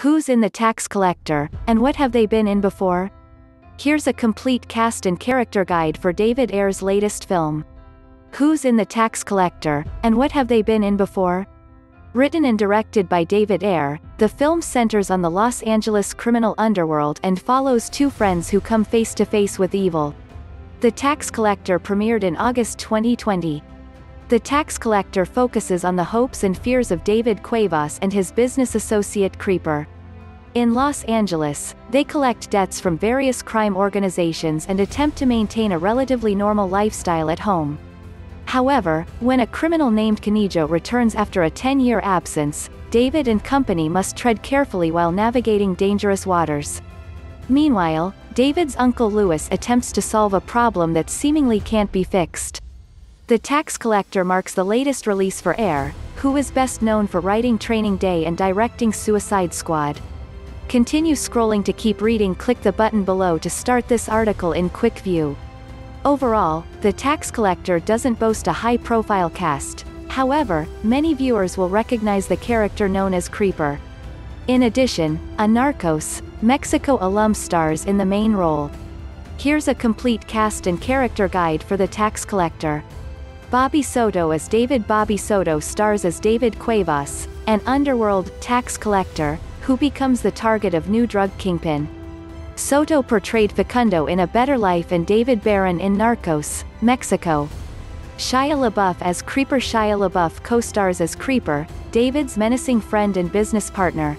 Who's in The Tax Collector, and what have they been in before? Here's a complete cast and character guide for David Ayer's latest film. Who's in The Tax Collector, and what have they been in before? Written and directed by David Ayer, the film centers on the Los Angeles criminal underworld and follows two friends who come face to face with evil. The Tax Collector premiered in August 2020. The Tax Collector focuses on the hopes and fears of David Cuevas and his business associate Creeper. In Los Angeles, they collect debts from various crime organizations and attempt to maintain a relatively normal lifestyle at home. However, when a criminal named Conejo returns after a 10-year absence, David and company must tread carefully while navigating dangerous waters. Meanwhile, David's uncle Louis attempts to solve a problem that seemingly can't be fixed. The Tax Collector marks the latest release for Ayer, who is best known for writing Training Day and directing Suicide Squad. Continue scrolling to keep reading. Click the button below to start this article in quick view. Overall, The Tax Collector doesn't boast a high-profile cast. However, many viewers will recognize the character known as Creeper. In addition, a Narcos, Mexico alum stars in the main role. Here's a complete cast and character guide for The Tax Collector. Bobby Soto as David. Bobby Soto stars as David Cuevas, an underworld tax collector, who becomes the target of new drug kingpin. Soto portrayed Facundo in A Better Life and David Barron in Narcos, Mexico. Shia LaBeouf as Creeper. Shia LaBeouf co-stars as Creeper, David's menacing friend and business partner.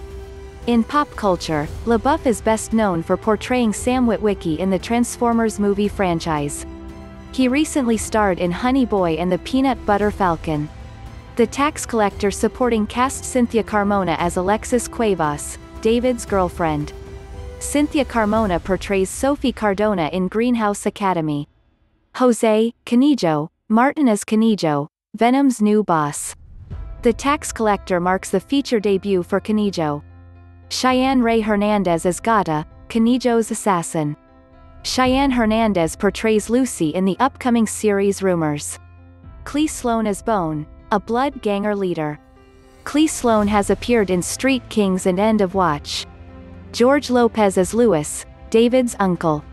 In pop culture, LaBeouf is best known for portraying Sam Witwicky in the Transformers movie franchise. He recently starred in Honey Boy and the Peanut Butter Falcon. The Tax Collector supporting cast. Cinthya Carmona as Alexis Cuevas, David's girlfriend. Cinthya Carmona portrays Sophie Cardona in Greenhouse Academy. José Conejo Martin as Conejo, Venom's new boss. The Tax Collector marks the feature debut for Conejo. Cheyenne Ray Hernandez as Gata, Conejo's assassin. Cheyenne Hernandez portrays Lucy in the upcoming series Rumors. Clee Sloan as Bone, a blood ganger leader. Clee Sloan has appeared in Street Kings and End of Watch. George Lopez as Louis, David's uncle.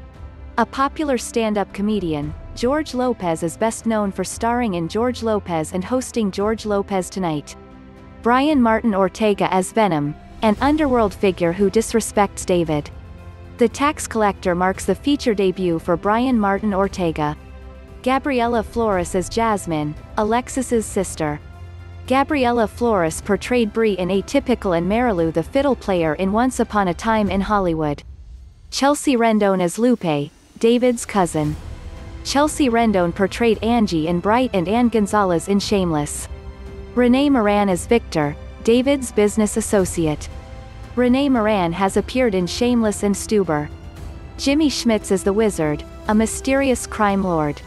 A popular stand-up comedian, George Lopez is best known for starring in George Lopez and hosting George Lopez Tonight. Brian Martin Ortega as Venom, an underworld figure who disrespects David. The Tax Collector marks the feature debut for Brian Martin Ortega. Gabriela Flores as Jasmine, Alexis's sister. Gabriela Flores portrayed Bree in Atypical and Marilu the fiddle player in Once Upon a Time in Hollywood. Chelsea Rendon as Lupe, David's cousin. Chelsea Rendon portrayed Angie in Bright and Ann Gonzalez in Shameless. Renee Moran as Victor, David's business associate. Renee Moran has appeared in Shameless and Stuber. Jimmy Schmitz as the Wizard, a mysterious crime lord.